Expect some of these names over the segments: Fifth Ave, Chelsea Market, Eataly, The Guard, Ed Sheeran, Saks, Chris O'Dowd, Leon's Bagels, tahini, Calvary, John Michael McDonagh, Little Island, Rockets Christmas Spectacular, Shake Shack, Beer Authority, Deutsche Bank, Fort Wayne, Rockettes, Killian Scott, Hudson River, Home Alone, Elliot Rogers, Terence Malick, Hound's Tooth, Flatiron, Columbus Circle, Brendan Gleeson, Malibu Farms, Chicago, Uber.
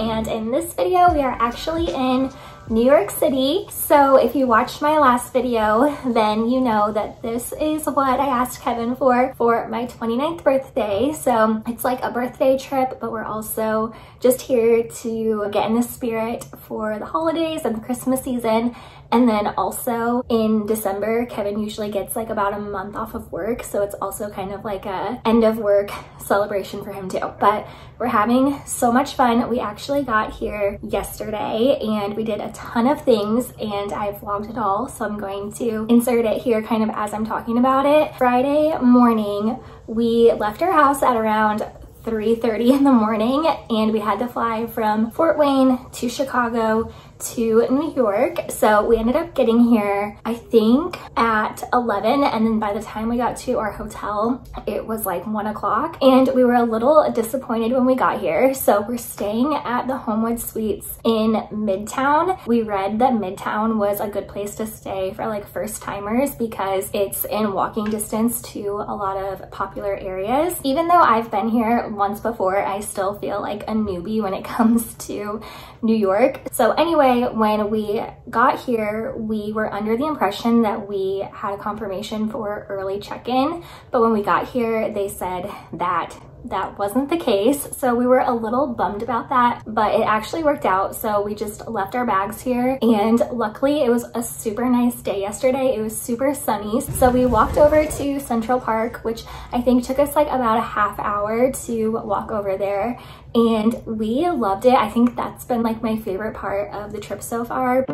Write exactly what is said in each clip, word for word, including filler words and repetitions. and in this video we are actually in New York City. So if you watched my last video, then you know that this is what I asked Kevin for for my twenty-ninth birthday. So it's like a birthday trip, but we're also just here to get in the spirit for the holidays and the Christmas season. And then also in December, Kevin usually gets like about a month off of work. So it's also kind of like a end of work celebration for him too. But we're having so much fun. We actually got here yesterday and we did a ton of things and I vlogged it all. So I'm going to insert it here kind of as I'm talking about it. Friday morning, we left our house at around three thirty in the morning and we had to fly from Fort Wayne to Chicago to New York. So we ended up getting here, I think, at eleven, and then by the time we got to our hotel it was like one o'clock, and we were a little disappointed when we got here. So we're staying at the Homewood Suites in Midtown. We read that Midtown was a good place to stay for like first timers because it's in walking distance to a lot of popular areas. Even though I've been here once before, I still feel like a newbie when it comes to New York. So anyway, when we got here, we were under the impression that we had a confirmation for early check-in, but when we got here, they said that that wasn't the case. So we were a little bummed about that, but it actually worked out. So we just left our bags here, and luckily it was a super nice day yesterday. It was super sunny. So we walked over to Central Park, which I think took us like about a half hour to walk over there, and we loved it. I think that's been like my favorite part of the trip so far.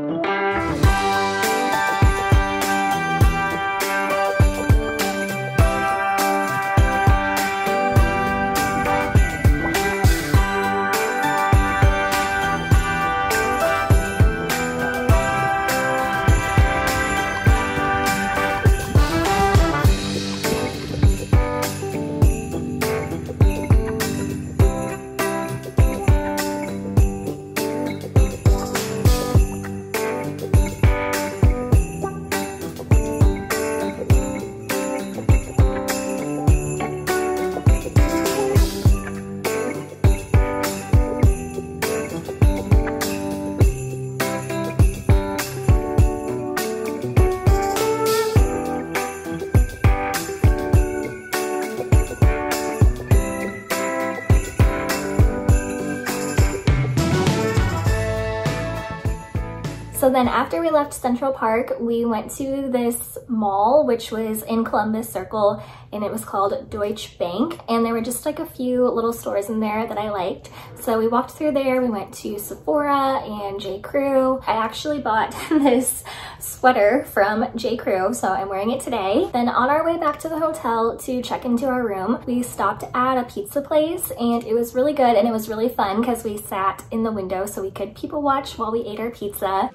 So then after we left Central Park, we went to this mall, which was in Columbus Circle, and it was called Deutsche Bank. And there were just like a few little stores in there that I liked. So we walked through there, we went to Sephora and J Crew. I actually bought this sweater from J Crew, so I'm wearing it today. Then on our way back to the hotel to check into our room, we stopped at a pizza place, and it was really good and it was really fun because we sat in the window so we could people watch while we ate our pizza.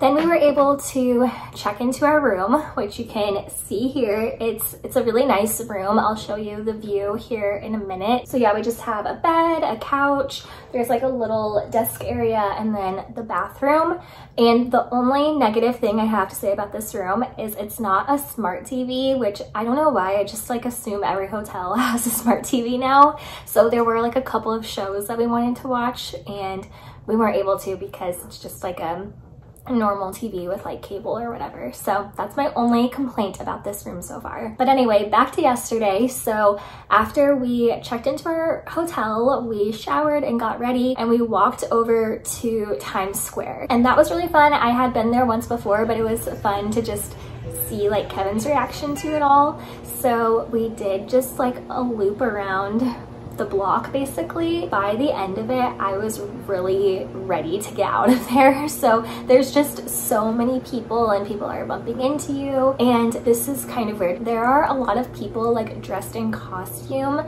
Then we were able to check into our room, which you can see here. It's it's a really nice room. I'll show you the view here in a minute. So yeah, we just have a bed, a couch, there's like a little desk area, and then the bathroom. And the only negative thing I have to say about this room is it's not a smart T V, which I don't know why. I just like assume every hotel has a smart T V now. So there were like a couple of shows that we wanted to watch and we weren't able to because it's just like a normal T V with like cable or whatever. So that's my only complaint about this room so far. But anyway, back to yesterday. So after we checked into our hotel, we showered and got ready, and we walked over to Times Square, and that was really fun. I had been there once before, but it was fun to just see like Kevin's reaction to it all. So we did just like a loop around the block basically. By the end of it, I was really ready to get out of there. So there's just so many people and people are bumping into you, and this is kind of weird. There are a lot of people like dressed in costume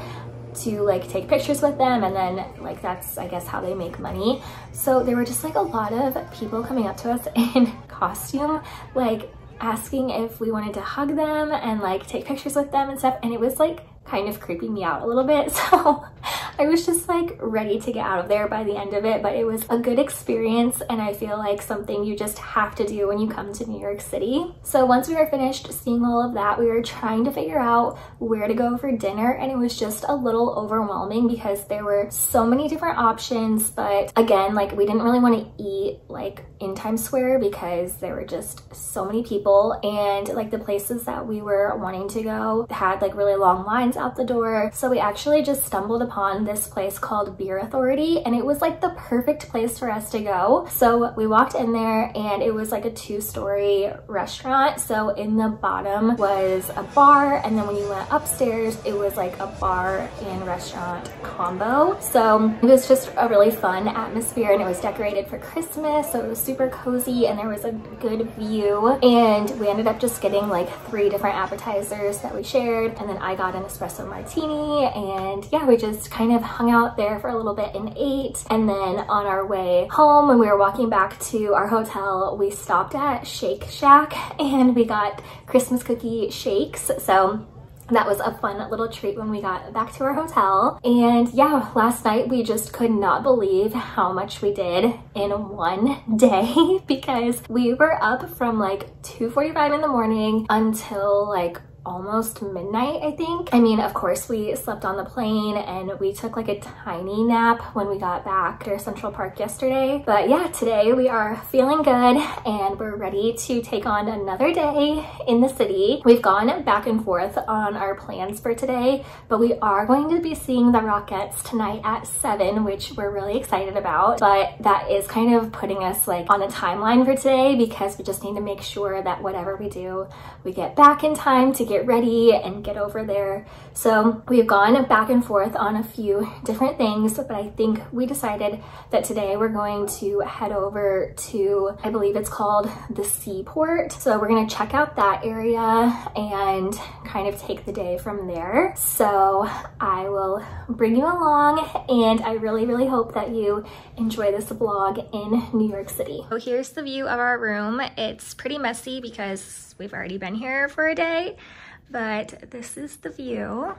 to like take pictures with them, and then like that's I guess how they make money. So there were just like a lot of people coming up to us in costume, like asking if we wanted to hug them and like take pictures with them and stuff, and it was like kind of creeping me out a little bit. So I was just like ready to get out of there by the end of it, but it was a good experience and I feel like something you just have to do when you come to New York City. So once we were finished seeing all of that, we were trying to figure out where to go for dinner, and it was just a little overwhelming because there were so many different options. But again, like we didn't really want to eat like in Times Square because there were just so many people, and like the places that we were wanting to go had like really long lines out the door. So we actually just stumbled upon this place called Beer Authority, and it was like the perfect place for us to go. So we walked in there and it was like a two-story restaurant. So in the bottom was a bar, and then when you went upstairs it was like a bar and restaurant combo. So it was just a really fun atmosphere, and it was decorated for Christmas, so it was super cozy and there was a good view. And we ended up just getting like three different appetizers that we shared, and then I got an espresso martini, and yeah, we just kind of hung out there for a little bit and ate. And then on our way home, when we were walking back to our hotel, we stopped at Shake Shack and we got Christmas cookie shakes. So that was a fun little treat when we got back to our hotel. And yeah, last night we just could not believe how much we did in one day because we were up from like two forty-five in the morning until like almost midnight, I think. I mean, of course we slept on the plane and we took like a tiny nap when we got back to Central Park yesterday. But yeah, today we are feeling good and we're ready to take on another day in the city. We've gone back and forth on our plans for today, but we are going to be seeing the Rockettes tonight at seven, which we're really excited about. But that is kind of putting us like on a timeline for today because we just need to make sure that whatever we do, we get back in time to get get ready and get over there. So we've gone back and forth on a few different things, but I think we decided that today we're going to head over to, I believe it's called the Seaport. So we're gonna check out that area and kind of take the day from there. So I will bring you along, and I really, really hope that you enjoy this vlog in New York City. So here's the view of our room. It's pretty messy because we've already been here for a day. But this is the view.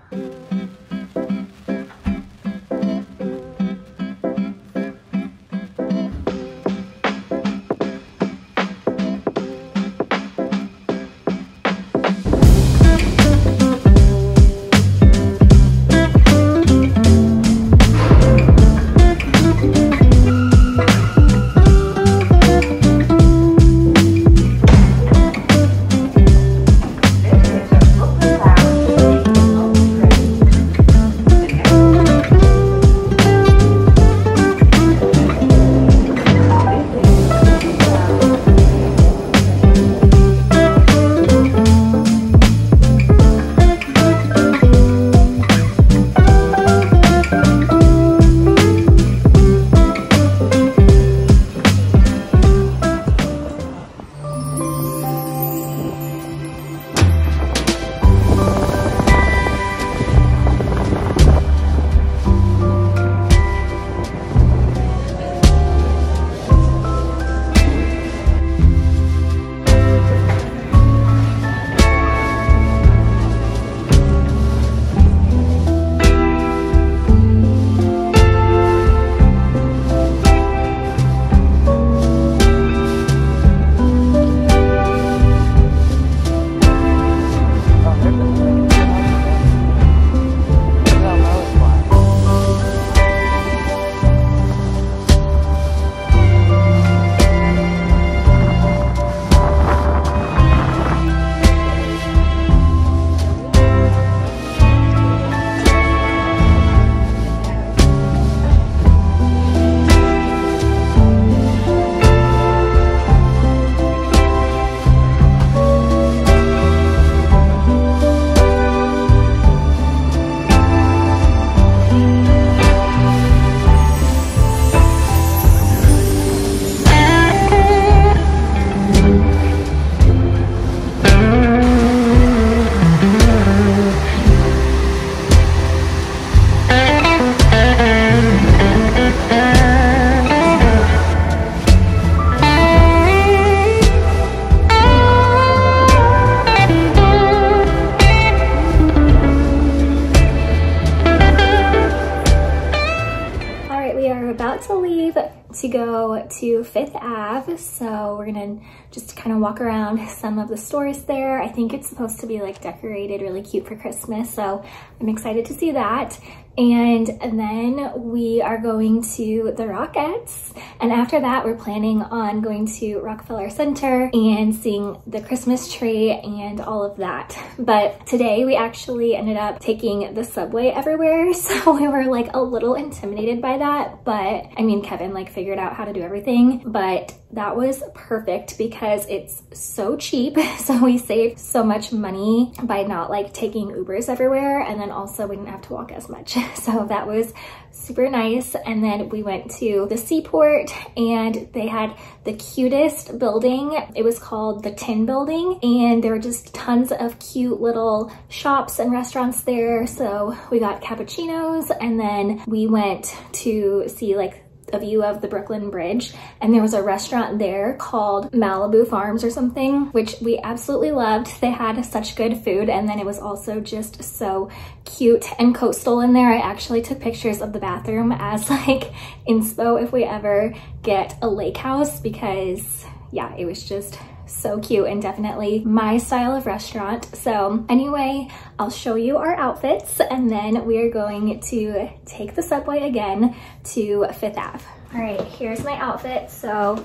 about to leave to go to Fifth Ave, so we're gonna just kind of walk around some of the stores there. I think it's supposed to be like decorated really cute for Christmas, so I'm excited to see that. And then we are going to the Rockettes, and after that we're planning on going to Rockefeller Center and seeing the Christmas tree and all of that. But today we actually ended up taking the subway everywhere, so we were like a little intimidated by that, but I mean Kevin like figured out how to do everything. But that was perfect because it's so cheap, so we saved so much money by not like taking Ubers everywhere, and then also we didn't have to walk as much, so that was super nice. And then we went to the Seaport and they had the cutest building. It was called the Tin Building, and there were just tons of cute little shops and restaurants there, so we got cappuccinos and then we went to see like a view of the Brooklyn Bridge, and there was a restaurant there called Malibu Farms or something, which we absolutely loved. They had such good food, and then it was also just so cute and coastal in there. I actually took pictures of the bathroom as like inspo if we ever get a lake house, because yeah, it was just so cute and definitely my style of restaurant. So anyway, I'll show you our outfits and then we are going to take the subway again to Fifth Ave. All right, here's my outfit. So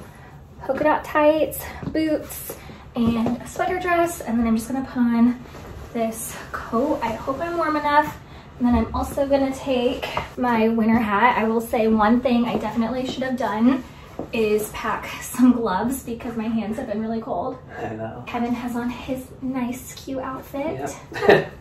polka dot tights, boots, and a sweater dress. And then I'm just gonna put on this coat. I hope I'm warm enough. And then I'm also gonna take my winter hat. I will say one thing I definitely should have done is pack some gloves because my hands have been really cold. I know. Kevin has on his nice, cute outfit. Yep.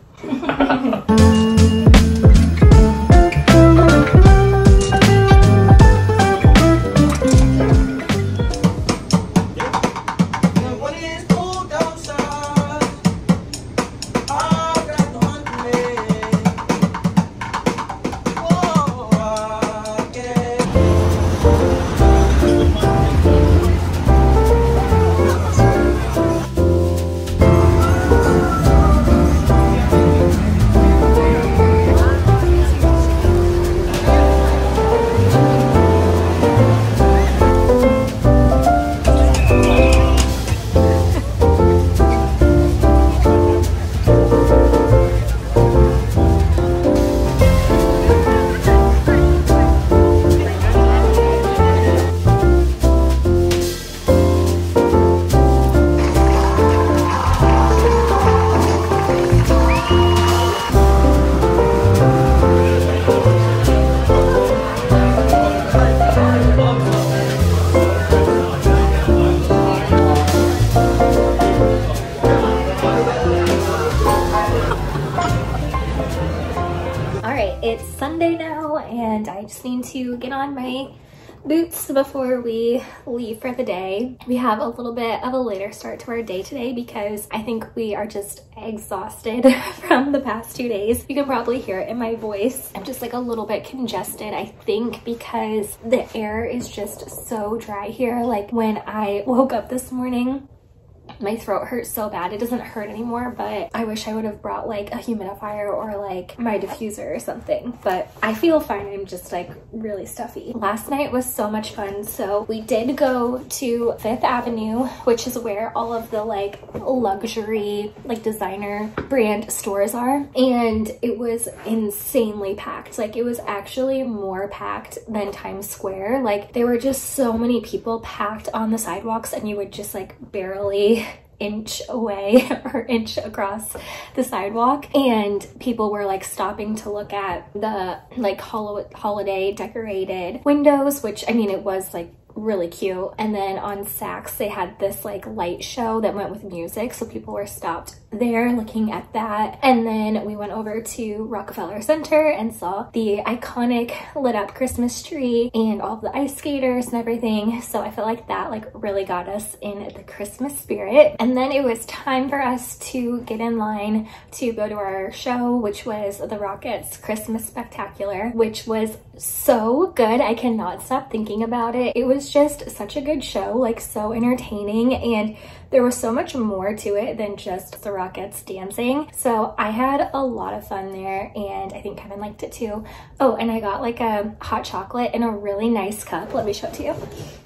To get on my boots before we leave for the day. We have a little bit of a later start to our day today because I think we are just exhausted from the past two days. You can probably hear it in my voice. I'm just like a little bit congested, I think, because the air is just so dry here. Like when I woke up this morning, my throat hurts so bad. It doesn't hurt anymore, but I wish I would have brought like a humidifier or like my diffuser or something, but I feel fine. I'm just like really stuffy. Last night was so much fun. So we did go to Fifth Avenue, which is where all of the like luxury, like designer brand stores are. And it was insanely packed. Like it was actually more packed than Times Square. Like there were just so many people packed on the sidewalks and you would just like barely inch away or inch across the sidewalk, and people were like stopping to look at the like hol- holiday decorated windows, which I mean it was like really cute. And then on Saks they had this like light show that went with music, so people were stopped there looking at that. And then we went over to Rockefeller Center and saw the iconic lit up Christmas tree and all the ice skaters and everything, so I feel like that like really got us in the Christmas spirit. And then it was time for us to get in line to go to our show, which was the Rockets Christmas Spectacular, which was so good. I cannot stop thinking about it. It was was just such a good show, like so entertaining, and there was so much more to it than just the Rockettes dancing. So I had a lot of fun there, and I think Kevin liked it too. Oh, and I got like a hot chocolate in a really nice cup. Let me show it to you.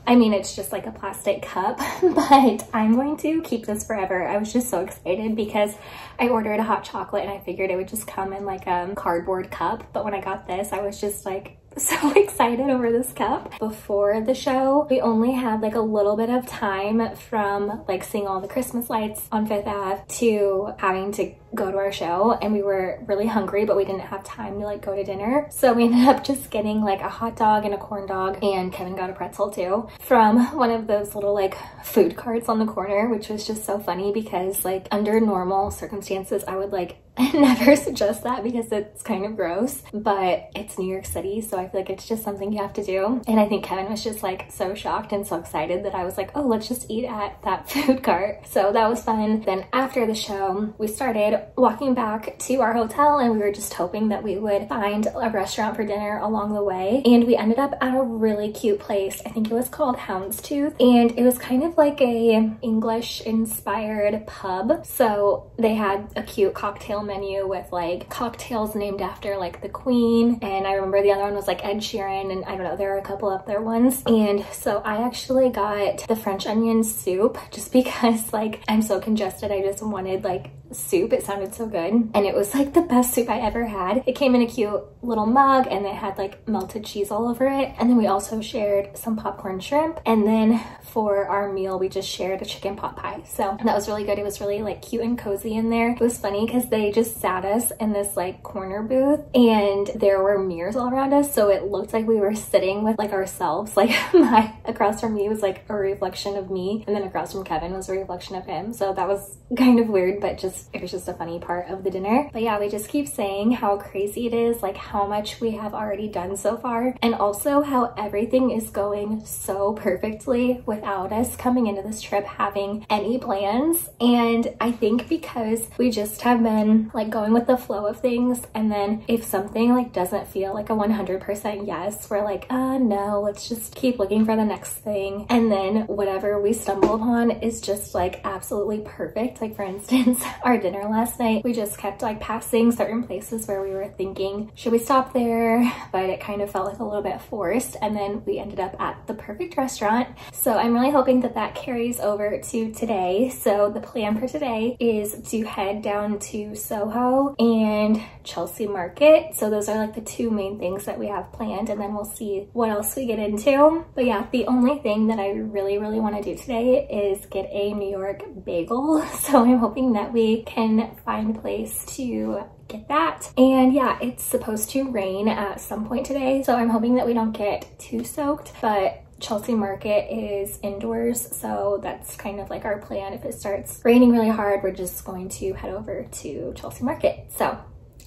I mean, it's just like a plastic cup, but I'm going to keep this forever. I was just so excited because I ordered a hot chocolate and I figured it would just come in like a cardboard cup. But when I got this, I was just like, so excited over this cup. Before the show, we only had like a little bit of time from like seeing all the Christmas lights on Fifth Ave to having to go to our show, and we were really hungry, but we didn't have time to like go to dinner, so we ended up just getting like a hot dog and a corn dog, and Kevin got a pretzel too from one of those little like food carts on the corner, which was just so funny because like under normal circumstances I would like never suggest that because it's kind of gross, but it's New York City, so I feel like it's just something you have to do. And I think Kevin was just like so shocked and so excited that I was like, oh, let's just eat at that food cart. So that was fun. Then after the show, we started walking back to our hotel, and we were just hoping that we would find a restaurant for dinner along the way, and we ended up at a really cute place. I think it was called Hound's Tooth, and it was kind of like a English inspired pub, so they had a cute cocktail menu with like cocktails named after like the Queen, and I remember the other one was like Ed Sheeran, and I don't know, there are a couple other ones. And so I actually got the French onion soup just because like I'm so congested, I just wanted like soup. It sounded so good, and it was like the best soup I ever had. It came in a cute little mug, and it had like melted cheese all over it. And then we also shared some popcorn shrimp, and then for our meal we just shared a chicken pot pie. So that was really good. It was really like cute and cozy in there. It was funny because they just sat us in this like corner booth, and there were mirrors all around us, so it looked like we were sitting with like ourselves. Like my across from me was like a reflection of me, and then across from Kevin was a reflection of him. So that was kind of weird, but just it was just a funny part of the dinner. But yeah, we just keep saying how crazy it is, like how much we have already done so far, and also how everything is going so perfectly without us coming into this trip having any plans. And I think because we just have been like going with the flow of things, and then if something like doesn't feel like a one hundred percent yes, we're like, uh no, let's just keep looking for the next thing, and then whatever we stumble upon is just like absolutely perfect. Like for instance, our Our dinner last night, we just kept like passing certain places where we were thinking, should we stop there? But it kind of felt like a little bit forced, and then we ended up at the perfect restaurant. So I'm really hoping that that carries over to today. So the plan for today is to head down to Soho and Chelsea Market. So those are like the two main things that we have planned, and then we'll see what else we get into. But yeah, the only thing that I really really want to do today is get a New York bagel, so I'm hoping that we can find a place to get that. And yeah, it's supposed to rain at some point today, so I'm hoping that we don't get too soaked, but Chelsea Market is indoors, so that's kind of like our plan. If it starts raining really hard, we're just going to head over to Chelsea Market. So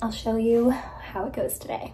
I'll show you how it goes today.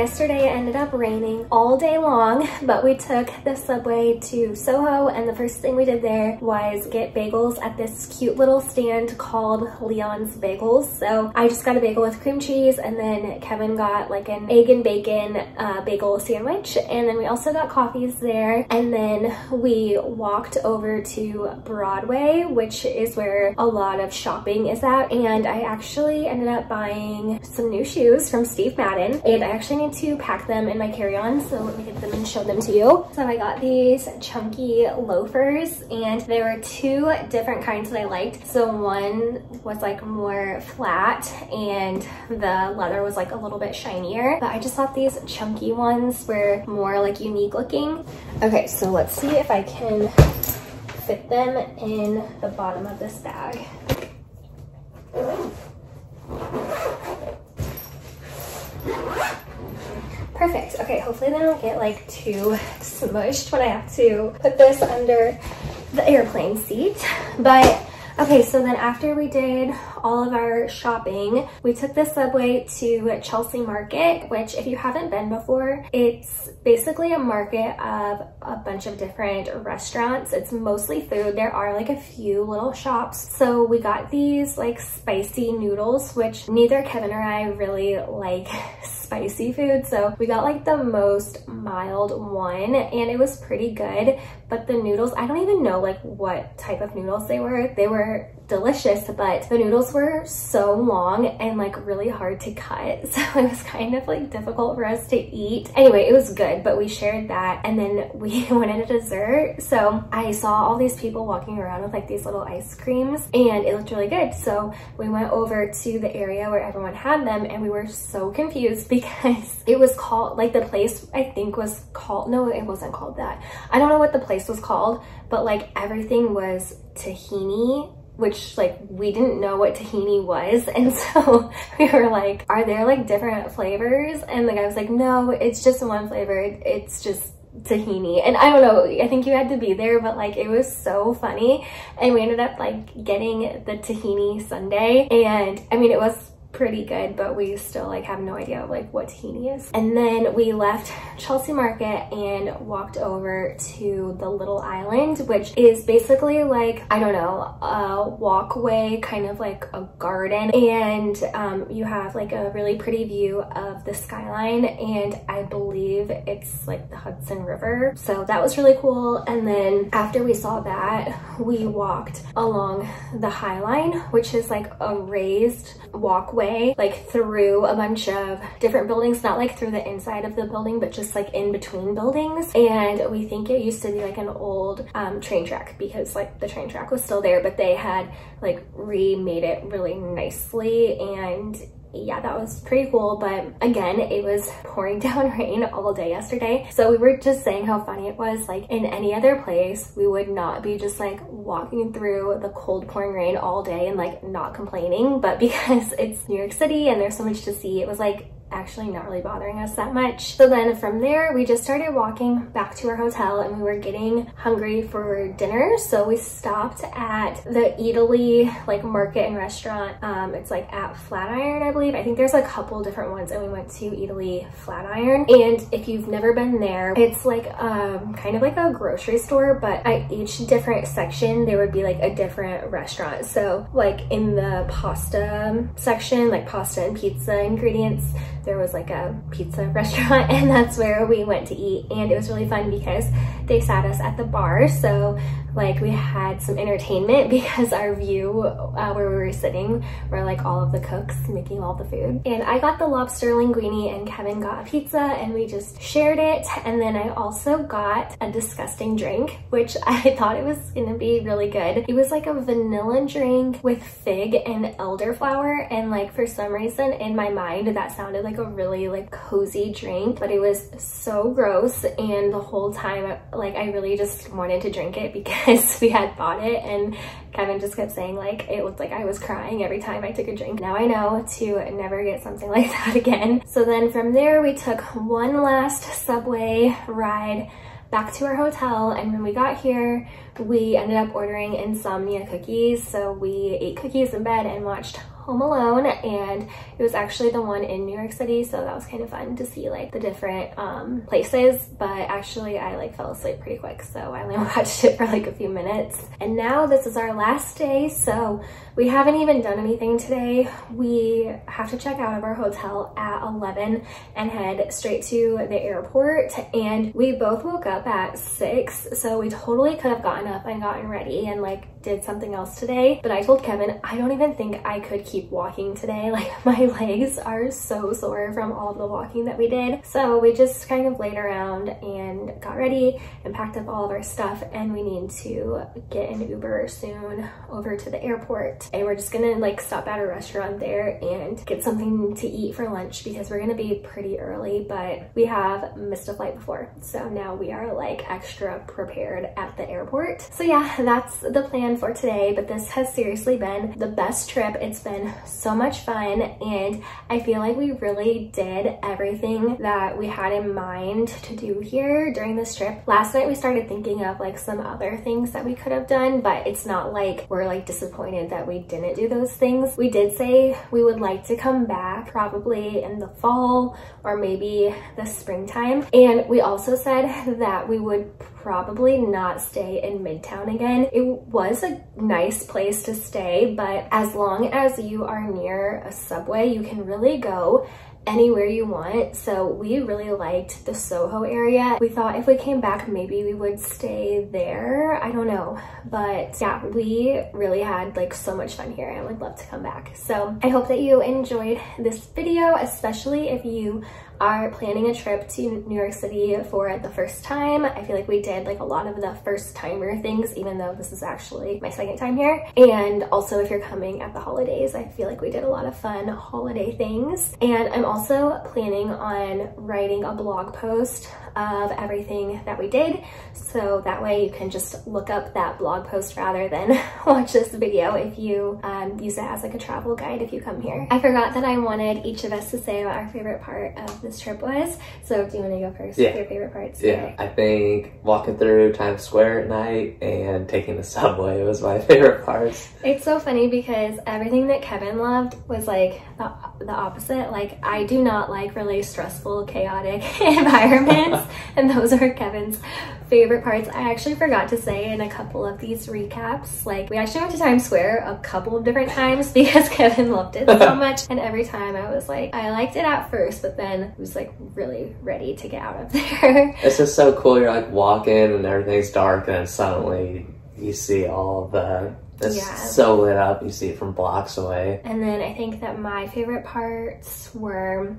yesterday it ended up raining all day long, but we took the subway to Soho, and the first thing we did there was get bagels at this cute little stand called Leon's Bagels. So I just got a bagel with cream cheese, and then Kevin got like an egg and bacon uh, bagel sandwich, and then we also got coffees there. And then we walked over to Broadway, which is where a lot of shopping is at, and I actually ended up buying some new shoes from Steve Madden, and I actually need to pack them in my carry-on, so let me get them and show them to you. So I got these chunky loafers, and there were two different kinds that I liked. So one was like more flat and the leather was like a little bit shinier, but I just thought these chunky ones were more like unique looking. Okay, so let's see if I can fit them in the bottom of this bag. Perfect. Okay, hopefully they don't get like too smushed when I have to put this under the airplane seat. But okay, so then after we did all of our shopping, we took the subway to Chelsea Market, which if you haven't been before, it's basically a market of a bunch of different restaurants. It's mostly food. There are like a few little shops. So we got these like spicy noodles, which neither Kevin or I really like spicy food. So we got like the most mild one, and it was pretty good. But the noodles, I don't even know like what type of noodles they were. They were delicious, but the noodles were so long and like really hard to cut, so it was kind of like difficult for us to eat. Anyway, it was good, but we shared that, and then we wanted a dessert. So I saw all these people walking around with like these little ice creams, and it looked really good, so we went over to the area where everyone had them, and we were so confused because it was called like the place I think was called no it wasn't called that I don't know what the place was called, but like everything was tahini, which like we didn't know what tahini was. And so we were like, are there like different flavors? And the guy was like, no, it's just one flavor. It's just tahini. And I don't know, I think you had to be there, but like it was so funny. And we ended up like getting the tahini sundae. And I mean, it was pretty good, but we still like have no idea like what tahini is. And then we left Chelsea Market and walked over to the Little Island, which is basically like, I don't know, a walkway, kind of like a garden, and um, you have like a really pretty view of the skyline, and I believe it's like the Hudson River, so that was really cool. And then after we saw that, we walked along the High Line, which is like a raised walkway Way, like through a bunch of different buildings, not like through the inside of the building, but just like in between buildings. And we think it used to be like an old um, train track, because like the train track was still there, but they had like remade it really nicely. And yeah, that was pretty cool. But again, it was pouring down rain all day yesterday, so we were just saying how funny it was, like in any other place we would not be just like walking through the cold pouring rain all day and like not complaining, but because it's New York City and there's so much to see, it was like actually not really bothering us that much. So then from there, we just started walking back to our hotel, and we were getting hungry for dinner. So we stopped at the Eataly like market and restaurant. Um, it's like at Flatiron, I believe. I think there's a couple different ones, and we went to Eataly Flatiron. And if you've never been there, it's like um, kind of like a grocery store, but at each different section, there would be like a different restaurant. So like in the pasta section, like pasta and pizza ingredients, there was like a pizza restaurant, and that's where we went to eat. And it was really fun because they sat us at the bar, so like we had some entertainment, because our view uh, where we were sitting were like all of the cooks making all the food. And I got the lobster linguine, and Kevin got a pizza, and we just shared it. And then I also got a disgusting drink, which I thought it was gonna be really good. It was like a vanilla drink with fig and elderflower, and like for some reason in my mind that sounded like a really like cozy drink, but it was so gross. And the whole time like I really just wanted to drink it because we had bought it, and Kevin just kept saying like it looked like I was crying every time I took a drink. Now I know to never get something like that again. So then from there, we took one last subway ride back to our hotel, and when we got here, we ended up ordering insomnia cookies. So we ate cookies in bed and watched Home Alone, and it was actually the one in New York City, so that was kind of fun to see like the different um, places. But actually I like fell asleep pretty quick, so I only watched it for like a few minutes. And now this is our last day, so we haven't even done anything today. We have to check out of our hotel at eleven and head straight to the airport, and we both woke up at six, so we totally could have gotten up and gotten ready and like did something else today. But I told Kevin, I don't even think I could keep walking today. Like, my legs are so sore from all the walking that we did. So we just kind of laid around and got ready and packed up all of our stuff, and we need to get an Uber soon over to the airport. And we're just gonna like stop at a restaurant there and get something to eat for lunch because we're gonna be pretty early, but we have missed a flight before. So now we are like extra prepared at the airport. So yeah, that's the plan for today, but this has seriously been the best trip. It's been so much fun, and I feel like we really did everything that we had in mind to do here during this trip. Last night we started thinking of like some other things that we could have done, but it's not like we're like disappointed that we didn't do those things. We did say we would like to come back probably in the fall or maybe the springtime, and we also said that we would probably not stay in Midtown again. It was a nice place to stay, but as long as you are near a subway, you can really go anywhere you want. So we really liked the Soho area. We thought if we came back, maybe we would stay there. I don't know. But yeah, we really had like so much fun here and would love to come back. So I hope that you enjoyed this video, especially if you are planning a trip to New York City for the first time. I feel like we did like a lot of the first timer things, even though this is actually my second time here. And also if you're coming at the holidays, I feel like we did a lot of fun holiday things. And I'm also planning on writing a blog post of everything that we did, so that way you can just look up that blog post rather than watch this video if you um, use it as like a travel guide if you come here. I forgot that I wanted each of us to say what our favorite part of this trip was, so do you want to go first? Yeah. Your favorite parts? Yeah, I think walking through Times Square at night and taking the subway was my favorite parts. It's so funny because everything that Kevin loved was like the, the opposite. Like, I do not like really stressful, chaotic environments. And those are Kevin's favorite parts. I actually forgot to say in a couple of these recaps, like, we actually went to Times Square a couple of different times because Kevin loved it so much, and every time I was like, I liked it at first, but then I was like really ready to get out of there. It's just so cool. You're like walking and everything's dark, and then suddenly you see all the— It's yeah. so lit up. You see it from blocks away. And then I think that my favorite parts were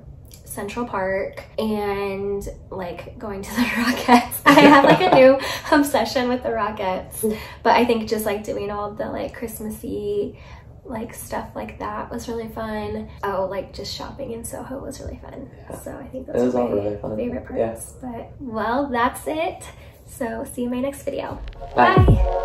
Central Park and like going to the Rockettes. I have like a new obsession with the Rockettes, but I think just like doing all the like Christmassy like stuff like that was really fun. Oh, like just shopping in Soho was really fun. Yeah. So I think those were my really fun. favorite parts. Yeah. But well, that's it. So see you in my next video. Bye. Bye.